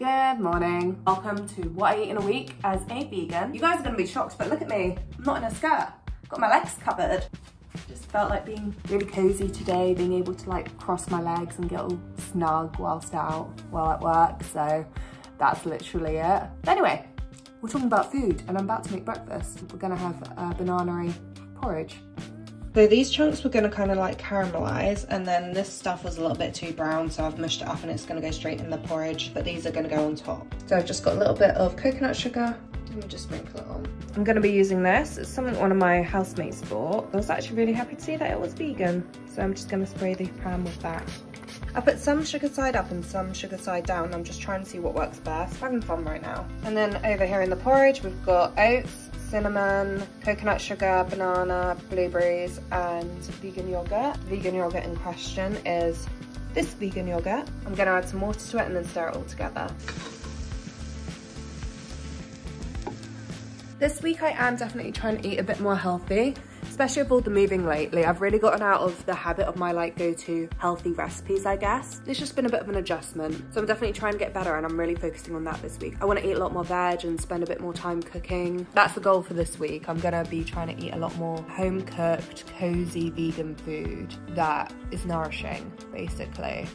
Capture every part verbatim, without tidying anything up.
Good morning. Welcome to What I Eat in a Week as a Vegan. You guys are gonna be shocked, but look at me. I'm not in a skirt. Got my legs covered. Just felt like being really cozy today, being able to like cross my legs and get all snug whilst out, while at work. So that's literally it. But anyway, we're talking about food and I'm about to make breakfast. We're gonna have a banana porridge. So these chunks were gonna kind of like caramelize, and then this stuff was a little bit too brown, so I've mushed it up and it's gonna go straight in the porridge, but these are gonna go on top. So I've just got a little bit of coconut sugar. Let me just make a little. I'm gonna be using this. It's something one of my housemates bought. I was actually really happy to see that it was vegan. So I'm just gonna spray the pan with that. I put some sugar side up and some sugar side down. I'm just trying to see what works best. I'm having fun right now. And then over here in the porridge, we've got oats, cinnamon, coconut sugar, banana, blueberries, and vegan yogurt. Vegan yogurt in question is this vegan yogurt. I'm gonna add some water to it and then stir it all together. This week I am definitely trying to eat a bit more healthy, especially with all the moving lately. I've really gotten out of the habit of my like go-to healthy recipes, I guess. It's just been a bit of an adjustment. So I'm definitely trying to get better and I'm really focusing on that this week. I wanna eat a lot more veg and spend a bit more time cooking. That's the goal for this week. I'm gonna be trying to eat a lot more home-cooked, cozy vegan food that is nourishing, basically.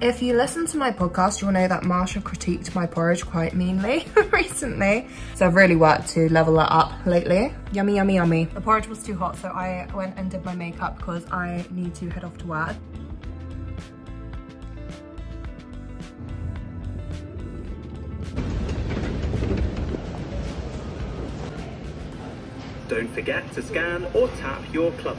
If you listen to my podcast, you'll know that Marsha critiqued my porridge quite meanly recently. So I've really worked to level it up lately. Yummy, yummy, yummy. The porridge was too hot, so I went and did my makeup because I need to head off to work. Don't forget to scan or tap your club.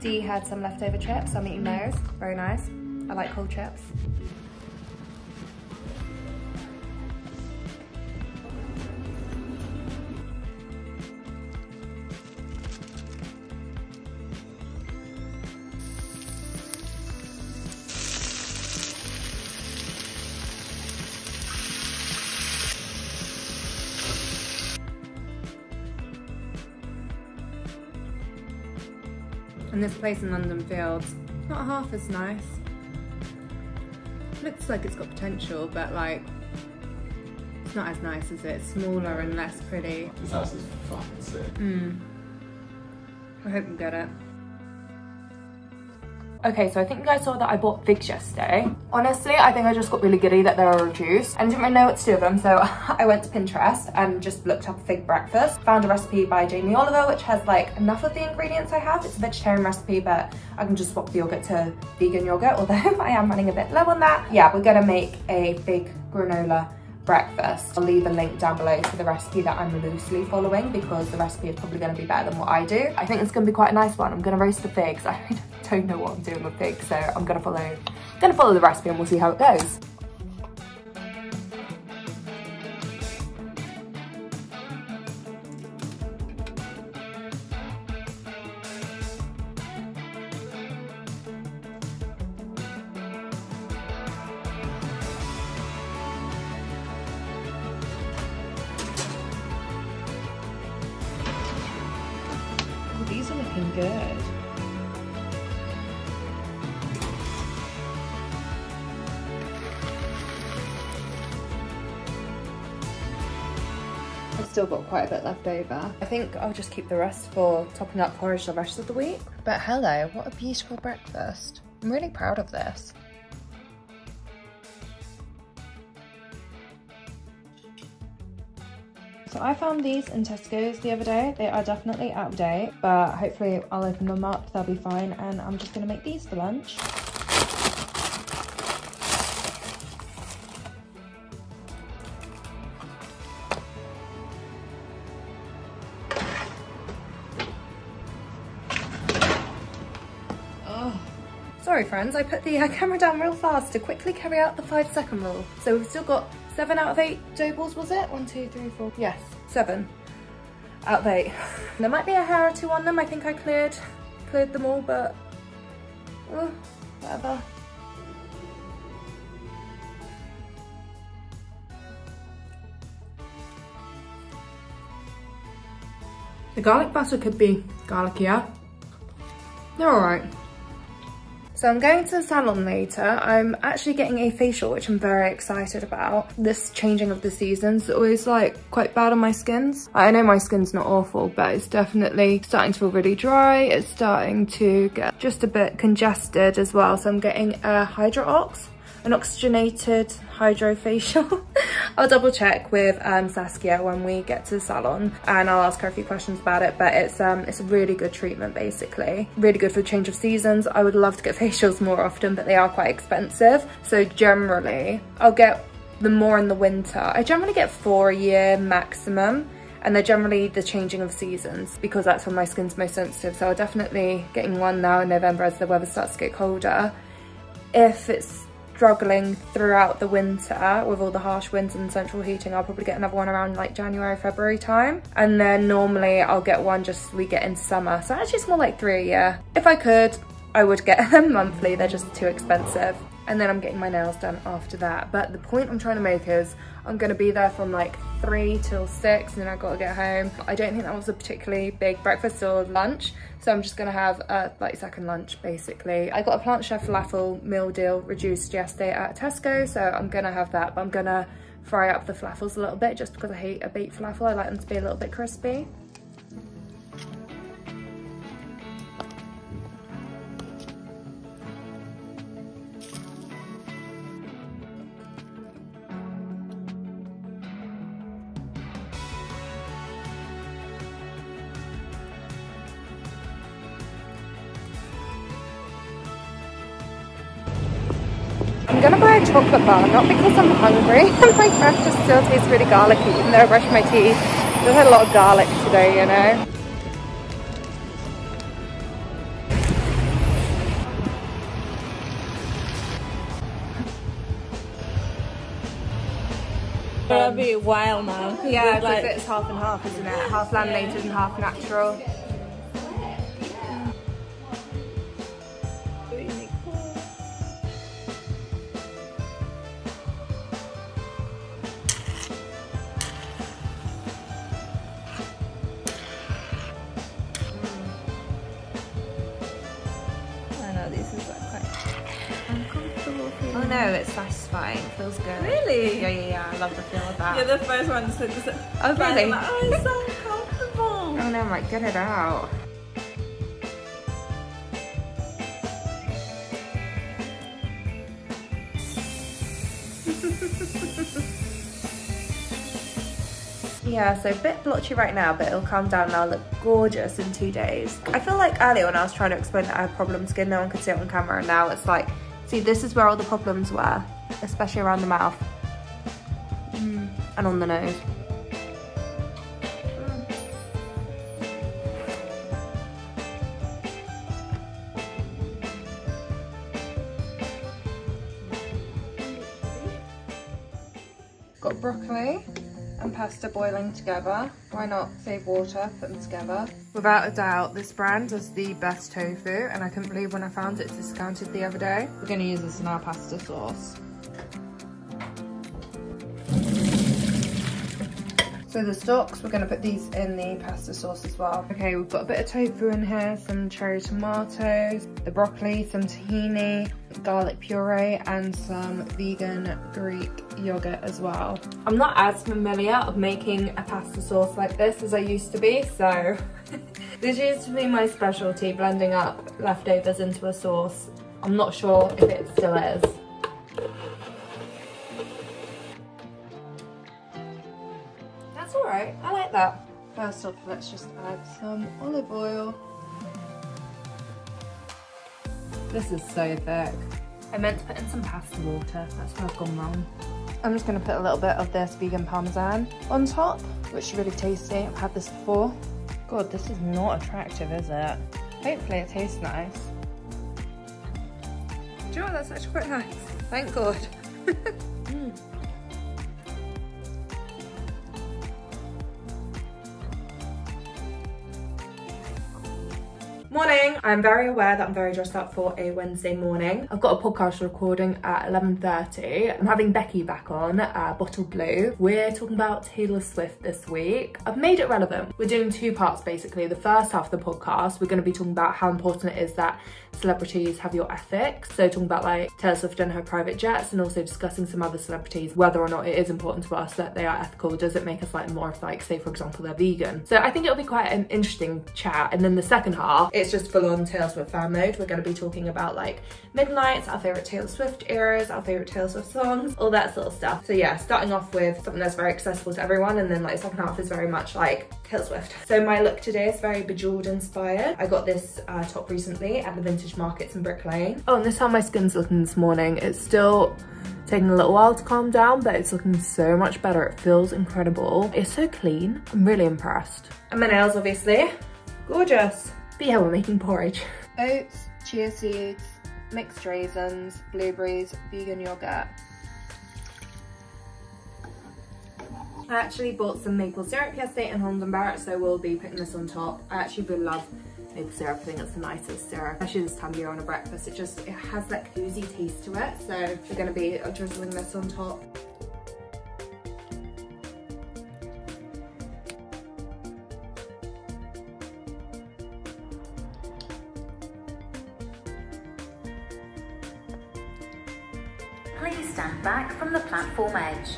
Dee had some leftover chips, I'm eating those, very nice. I like cold chips. And this place in London Fields, not half as nice. Looks like it's got potential, but like, it's not as nice as it. It's smaller and less pretty. This house is fucking sick. Mm. I hope you get it. Okay, so I think you guys saw that I bought figs yesterday. Honestly, I think I just got really giddy that they were reduced and didn't really know what to do with them. So I went to Pinterest and just looked up a fig breakfast. Found a recipe by Jamie Oliver, which has like enough of the ingredients I have. It's a vegetarian recipe, but I can just swap the yogurt to vegan yogurt, although I am running a bit low on that. Yeah, we're gonna make a fig granola breakfast. I'll leave a link down below to the recipe that I'm loosely following because the recipe is probably gonna be better than what I do. I think it's gonna be quite a nice one. I'm gonna roast the figs. I don't know what I'm doing with figs, so I'm gonna follow, gonna follow the recipe and we'll see how it goes. These are looking good. I've still got quite a bit left over. I think I'll just keep the rest for topping up porridge the rest of the week. But hello, what a beautiful breakfast. I'm really proud of this. So I found these in Tesco's the other day. They are definitely out of date, but hopefully I'll open them up, they'll be fine, and I'm just gonna make these for lunch. Sorry friends, I put the uh, camera down real fast to quickly carry out the five second rule. So we've still got seven out of eight dough balls, was it? One, two, three, four, yes, seven out of eight. There might be a hair or two on them. I think I cleared, cleared them all, but uh, whatever. The garlic butter could be garlicier. They're all right. So I'm going to the salon later. I'm actually getting a facial, which I'm very excited about. This changing of the seasons is always like quite bad on my skins. I know my skin's not awful, but it's definitely starting to feel really dry. It's starting to get just a bit congested as well. So I'm getting a Hydra Ox, an oxygenated HydraFacial. I'll double check with um, Saskia when we get to the salon and I'll ask her a few questions about it, but it's um, it's a really good treatment basically. Really good for the change of seasons. I would love to get facials more often, but they are quite expensive. So generally, I'll get them more in the winter. I generally get four a year maximum, and they're generally the changing of seasons because that's when my skin's most sensitive. So I'll definitely getting one now in November as the weather starts to get colder. If it's struggling throughout the winter with all the harsh winds and central heating, I'll probably get another one around like January, February time, and then normally I'll get one just we get in summer. So actually it's more like three a year. If I could, I would get them monthly, they're just too expensive. And then I'm getting my nails done after that. But the point I'm trying to make is I'm gonna be there from like three till six and then I gotta get home. I don't think that was a particularly big breakfast or lunch, so I'm just gonna have a thirty second lunch basically. I got a Plant Chef falafel meal deal reduced yesterday at Tesco, so I'm gonna have that, but I'm gonna fry up the falafels a little bit just because I hate a baked falafel. I like them to be a little bit crispy. I'm gonna buy a chocolate bar, not because I'm hungry, my breakfast still tastes really garlicky even though I brushed my teeth. There's a lot of garlic today, you know. It'll be a while now. Yeah, it's, like... it's half and half, isn't it? Half laminated and half natural. Feels good. Really? Yeah, yeah, yeah. I love the feel of that. You're the first one to sit just oh, really? Like, oh, it's so uncomfortable. Oh no, I'm like, get it out. Yeah, so a bit blotchy right now, but it'll calm down and I'll look gorgeous in two days. I feel like earlier when I was trying to explain that I had problem skin, no one could see it on camera, and now it's like, see, this is where all the problems were. Especially around the mouth mm. and on the nose. Got broccoli and pasta boiling together. Why not save water, put them together? Without a doubt, this brand does the best tofu, and I couldn't believe when I found it discounted the other day. We're gonna use this in our pasta sauce. So the stalks, we're gonna put these in the pasta sauce as well. Okay, we've got a bit of tofu in here, some cherry tomatoes, the broccoli, some tahini, garlic puree, and some vegan Greek yogurt as well. I'm not as familiar of making a pasta sauce like this as I used to be, so this used to be my specialty, blending up leftovers into a sauce. I'm not sure if it still is. Alright, I like that. First off, let's just add some olive oil. This is so thick. I meant to put in some pasta water, that's where I've gone wrong. I'm just going to put a little bit of this vegan parmesan on top, which is really tasty. I've had this before. God, this is not attractive, is it? Hopefully it tastes nice. Do you know what, that's actually quite nice. Thank God. mm. Morning. I'm very aware that I'm very dressed up for a Wednesday morning. I've got a podcast recording at eleven thirty. I'm having Becky back on, uh, Bottle Blue. We're talking about Taylor Swift this week. I've made it relevant. We're doing two parts basically. The first half of the podcast, we're going to be talking about how important it is that celebrities have your ethics. So talking about like Taylor Swift and her private jets, and also discussing some other celebrities, whether or not it is important to us that they are ethical. Does it make us like more of like, say for example, they're vegan? So I think it'll be quite an interesting chat. And then the second half, it's just full on Taylor Swift fan mode. We're going to be talking about like Midnights, our favourite Taylor Swift eras, our favourite Taylor Swift songs, all that sort of stuff. So yeah, starting off with something that's very accessible to everyone, and then like the second half is very much like Taylor Swift. So my look today is very Bejeweled inspired. I got this uh, top recently at the vintage markets in Brick Lane. Oh, and this is how my skin's looking this morning. It's still taking a little while to calm down, but it's looking so much better. It feels incredible. It's so clean. I'm really impressed. And my nails, obviously. Gorgeous. But yeah, we're making porridge. Oats, chia seeds, mixed raisins, blueberries, vegan yogurt. I actually bought some maple syrup yesterday in Holland and Barrett, so we'll be putting this on top. I actually really love maple syrup. I think it's the nicest syrup, especially this time of year on a breakfast. It just, it has that oozy taste to it. So we're gonna be drizzling this on top. Please stand back from the platform edge.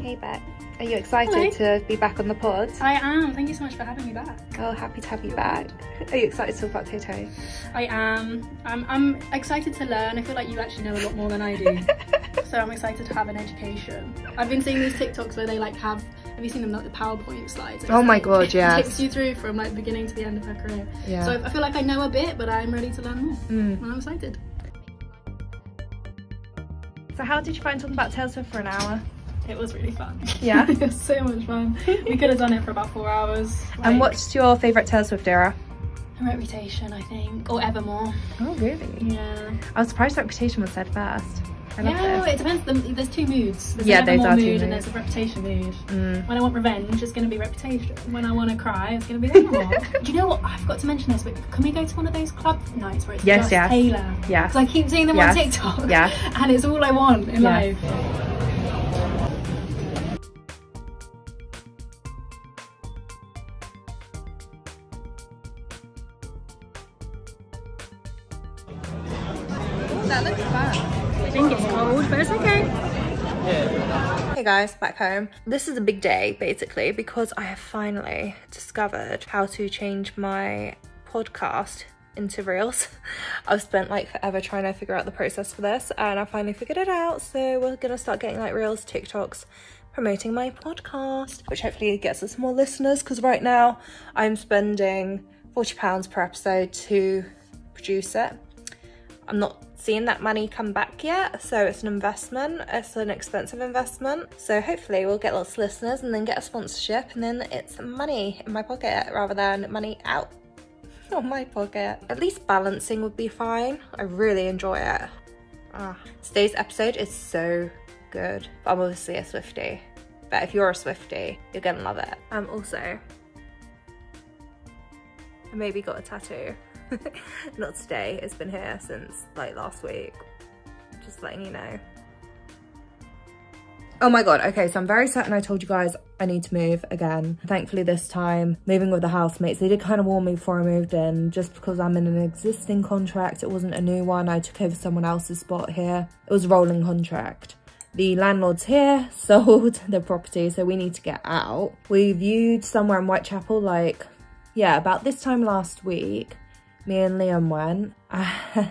Hey Beck, are you excited Hello. to be back on the pod? I am, thank you so much for having me back. Oh, happy to have you back. Are you excited to talk about Toto? I am. I'm, I'm excited to learn. I feel like you actually know a lot more than I do. So I'm excited to have an education. I've been seeing these TikToks where they like have, have you seen them, like the PowerPoint slides? Like, oh my God, like, yeah. It takes you through from like beginning to the end of her career. Yeah. So I feel like I know a bit, but I'm ready to learn more. Mm. And I'm excited. So how did you find talking about Taylor Swift for an hour? It was really fun. Yeah? It was so much fun. We could have done it for about four hours. Like, and what's your favourite Taylor Swift era? Reputation, I think. Or Evermore. Oh, really? Yeah. I was surprised Reputation was said first. I love yeah, this. It depends. There's two moods. There's yeah, an Evermore those are mood two moods. And there's a Reputation mood. Mm. When I want revenge, it's going to be Reputation. When I want to cry, it's going to be Evermore. Do you know what? I've got to mention this, but can we go to one of those club nights where it's yes, just yes. Taylor? Yeah. Because I keep seeing them yes. on TikTok. Yeah. And it's all I want in yes. life. Yeah. That looks fun. I think it's cold, but it's okay. Yeah. Hey guys, back home. This is a big day, basically, because I have finally discovered how to change my podcast into reels. I've spent like forever trying to figure out the process for this, and I finally figured it out. So we're gonna start getting like reels, TikToks, promoting my podcast, which hopefully gets us more listeners, because right now I'm spending forty pounds per episode to produce it. I'm not seeing that money come back yet, so it's an investment. It's an expensive investment. So hopefully we'll get lots of listeners and then get a sponsorship, and then it's money in my pocket rather than money out of my pocket. At least balancing would be fine. I really enjoy it. Ah. Today's episode is so good. I'm obviously a Swiftie, but if you're a Swiftie, you're gonna love it. Um, also, I maybe got a tattoo. Not today, it's been here since like last week, just letting you know. Oh my God, okay, so I'm very certain I told you guys I need to move again. Thankfully this time, moving with the housemates, they did kind of warn me before I moved in, just because I'm in an existing contract, it wasn't a new one, I took over someone else's spot here. It was a rolling contract. The landlord's here, sold the property, so we need to get out. We viewed somewhere in Whitechapel, like, yeah, about this time last week. Me and Liam went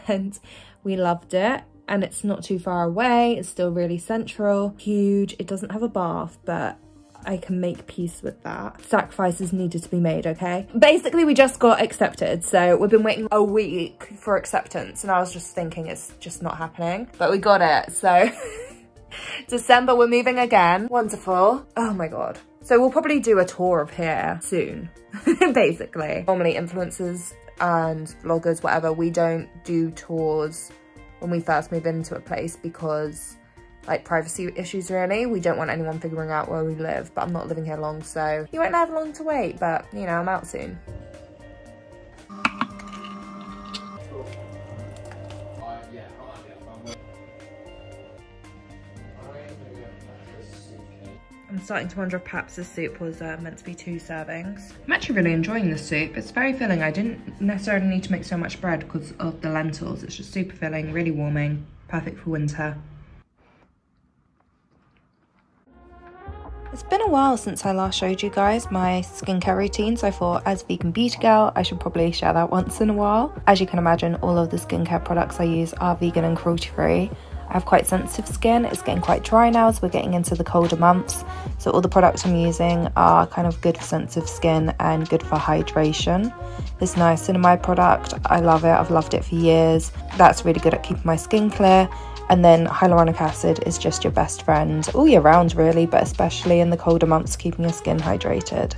and we loved it, and it's not too far away. It's still really central, huge. It doesn't have a bath, but I can make peace with that. Sacrifices needed to be made, okay? Basically, we just got accepted. So we've been waiting a week for acceptance, and I was just thinking it's just not happening, but we got it. So December, we're moving again. Wonderful. Oh my God. So we'll probably do a tour of here soon, basically. Normally influencers and vloggers, whatever, we don't do tours when we first move into a place because like privacy issues really. We don't want anyone figuring out where we live, but I'm not living here long, so you won't have long to wait, but you know, I'm out soon. I'm starting to wonder if perhaps this soup was uh, meant to be two servings. I'm actually really enjoying this soup. It's very filling. I didn't necessarily need to make so much bread because of the lentils. It's just super filling, really warming, perfect for winter. It's been a while since I last showed you guys my skincare routine, so I thought as a vegan beauty girl, I should probably share that once in a while. As you can imagine, all of the skincare products I use are vegan and cruelty free. I have quite sensitive skin, it's getting quite dry now as we're getting into the colder months, so all the products I'm using are kind of good for sensitive skin and good for hydration. This niacinamide product, I love it, I've loved it for years, that's really good at keeping my skin clear. And then hyaluronic acid is just your best friend all year round really, but especially in the colder months, keeping your skin hydrated.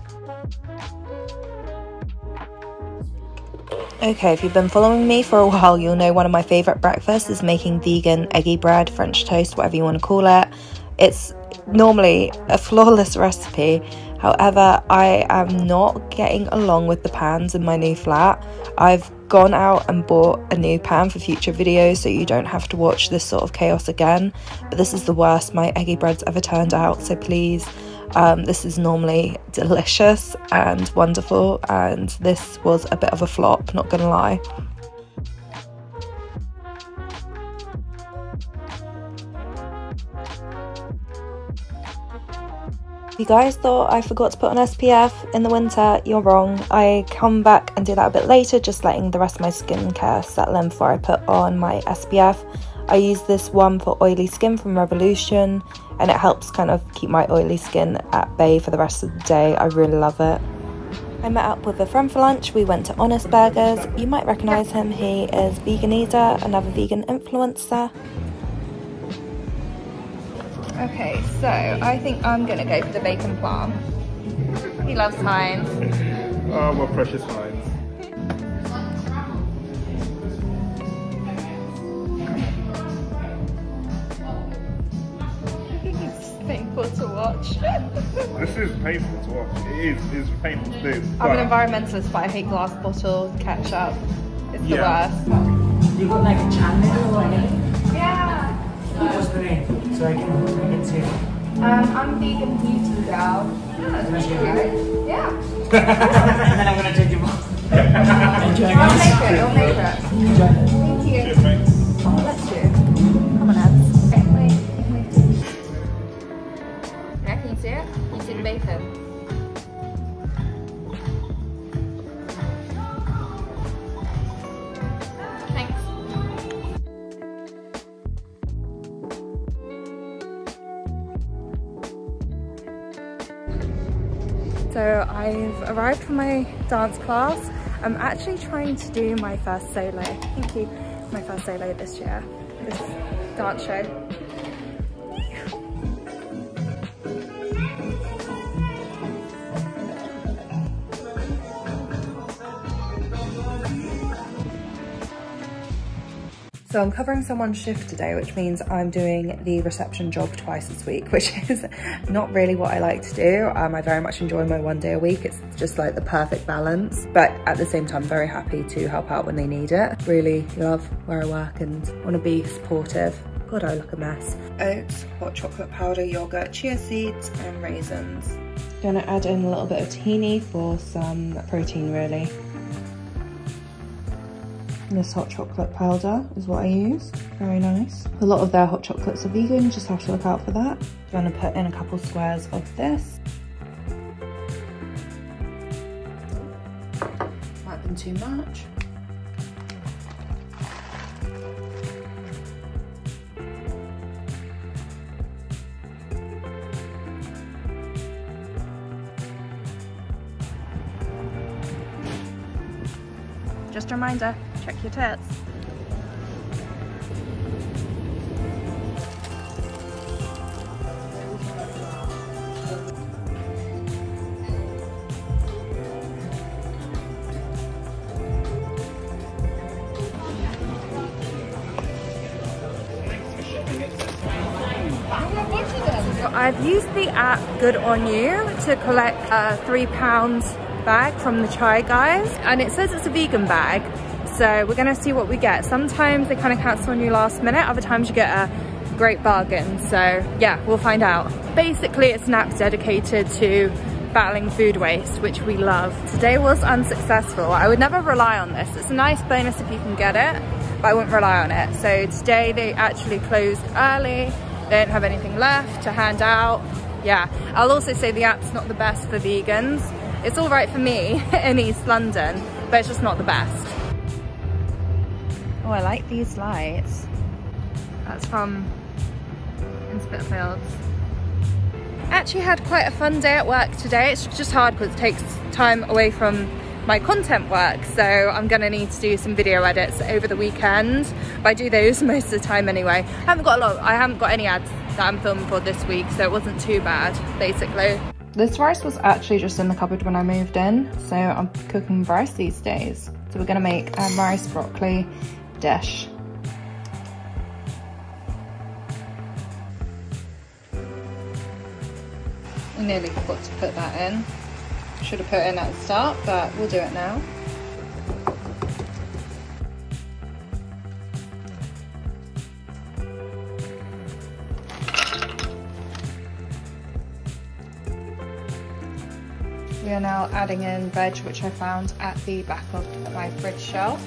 Okay, if you've been following me for a while, you'll know one of my favourite breakfasts is making vegan eggy bread, French toast, whatever you want to call it. It's normally a flawless recipe, however, I am not getting along with the pans in my new flat. I've gone out and bought a new pan for future videos so you don't have to watch this sort of chaos again, but this is the worst my eggy bread's ever turned out, so please. Um, this is normally delicious and wonderful, and this was a bit of a flop, not gonna lie. If you guys thought I forgot to put on S P F in the winter, you're wrong. I come back and do that a bit later, just letting the rest of my skincare settle in before I put on my S P F. I use this one for oily skin from Revolution, and it helps kind of keep my oily skin at bay for the rest of the day. I really love it. I met up with a friend for lunch. We went to Honest Burgers. You might recognise him. He is Veganita, another vegan influencer. Okay, so I think I'm going to go for the bacon plum. He loves Heinz. Oh, my precious Heinz. Painful to watch. This is painful to watch. It is, it is painful to do. I'm an environmentalist, but I hate glass bottles, ketchup. It's the yeah. worst. You got like a channel or anything? Yeah. What's the name? So I can, I can see. Um, I'm vegan beauty girl. Yeah. Yeah. And then I'm gonna take you both. Enjoy. I'll make it. I'll make it. Thank you. Cheers, thanks. Oh, that's you. Come on, Ed. So I've arrived for my dance class. I'm actually trying to do my first solo. Thank you. My first solo this year, this dance show. So I'm covering someone's shift today, which means I'm doing the reception job twice this week, which is not really what I like to do. Um, I very much enjoy my one day a week. It's just like the perfect balance, but at the same time, very happy to help out when they need it. Really love where I work and want to be supportive. God, I look a mess. Oats, hot chocolate powder, yogurt, chia seeds, and raisins. Gonna add in a little bit of tahini for some protein, really. This hot chocolate powder is what I use, very nice. A lot of their hot chocolates are vegan, just have to look out for that. I'm going to put in a couple squares of this. Might have been too much. Just a reminder, check your tits. Thanks for shipping it. I've used the app Good On You to collect a three pound bag from the Chai Guys, and it says it's a vegan bag, so we're gonna see what we get. Sometimes they kind of cancel on you last minute, other times you get a great bargain, so yeah, we'll find out. Basically it's an app dedicated to battling food waste, which we love. Today was unsuccessful. I would never rely on this. It's a nice bonus if you can get it, but I wouldn't rely on it. So today they actually closed early. They don't have anything left to hand out. Yeah, I'll also say the app's not the best for vegans. It's all right for me in East London, but it's just not the best. Oh, I like these lights. That's from Spitalfields. Actually had quite a fun day at work today. It's just hard because it takes time away from my content work, so I'm gonna need to do some video edits over the weekend, but I do those most of the time anyway. I haven't got a lot, I haven't got any ads that I'm filming for this week, so it wasn't too bad basically. This rice was actually just in the cupboard when I moved in, so I'm cooking rice these days. So we're gonna make a rice broccoli dish. I nearly forgot to put that in. Should have put it in at the start, but we'll do it now. We are now adding in veg, which I found at the back of my fridge shelf.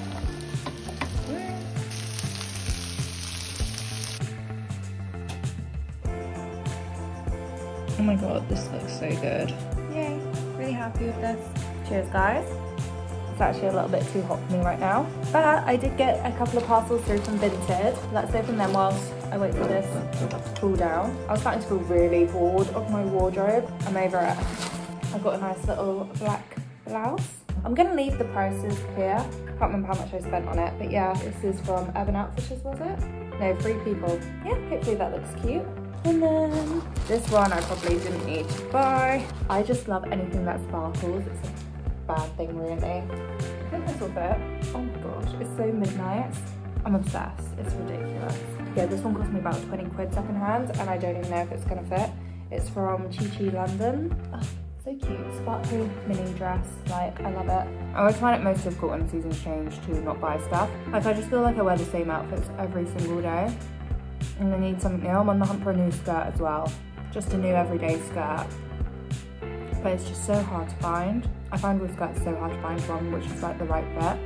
Oh my god, this looks so good. Yay, really happy with this. Cheers guys. It's actually a little bit too hot for me right now, but I did get a couple of parcels through from Vinted. Let's open them whilst I wait for this to cool down. I was starting to feel really bored of my wardrobe. I'm over it. I've got a nice little black blouse. I'm gonna leave the prices here. I can't remember how much I spent on it, but yeah, this is from Urban Outfitters, was it? No, Free People. Yeah, hopefully that looks cute. And then this one I probably didn't need to buy. I just love anything that sparkles. It's a bad thing really. I think this will fit. Oh my gosh, it's so midnight. I'm obsessed, it's ridiculous. Yeah, this one cost me about twenty quid second hand, and I don't even know if it's gonna fit. It's from Chi Chi London. Oh, so cute, sparkly mini dress, like I love it. I always find it most difficult when seasons change to not buy stuff. Like I just feel like I wear the same outfits every single day. And I need something new. I'm on the hunt for a new skirt as well. Just a new everyday skirt. But it's just so hard to find. I find with skirts so hard to find one which is like the right fit.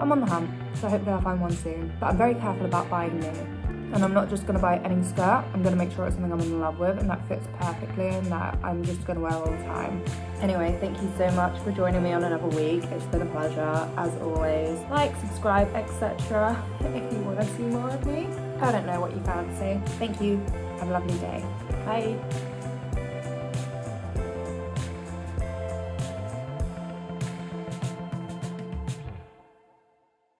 I'm on the hunt, so hopefully I'll find one soon. But I'm very careful about buying new. And I'm not just gonna buy any skirt, I'm gonna make sure it's something I'm in love with and that fits perfectly and that I'm just gonna wear all the time. Anyway, thank you so much for joining me on another week. It's been a pleasure, as always. Like, subscribe, et cetera if you wanna see more of me. I don't know what you fancy. Thank you, have a lovely day. Bye.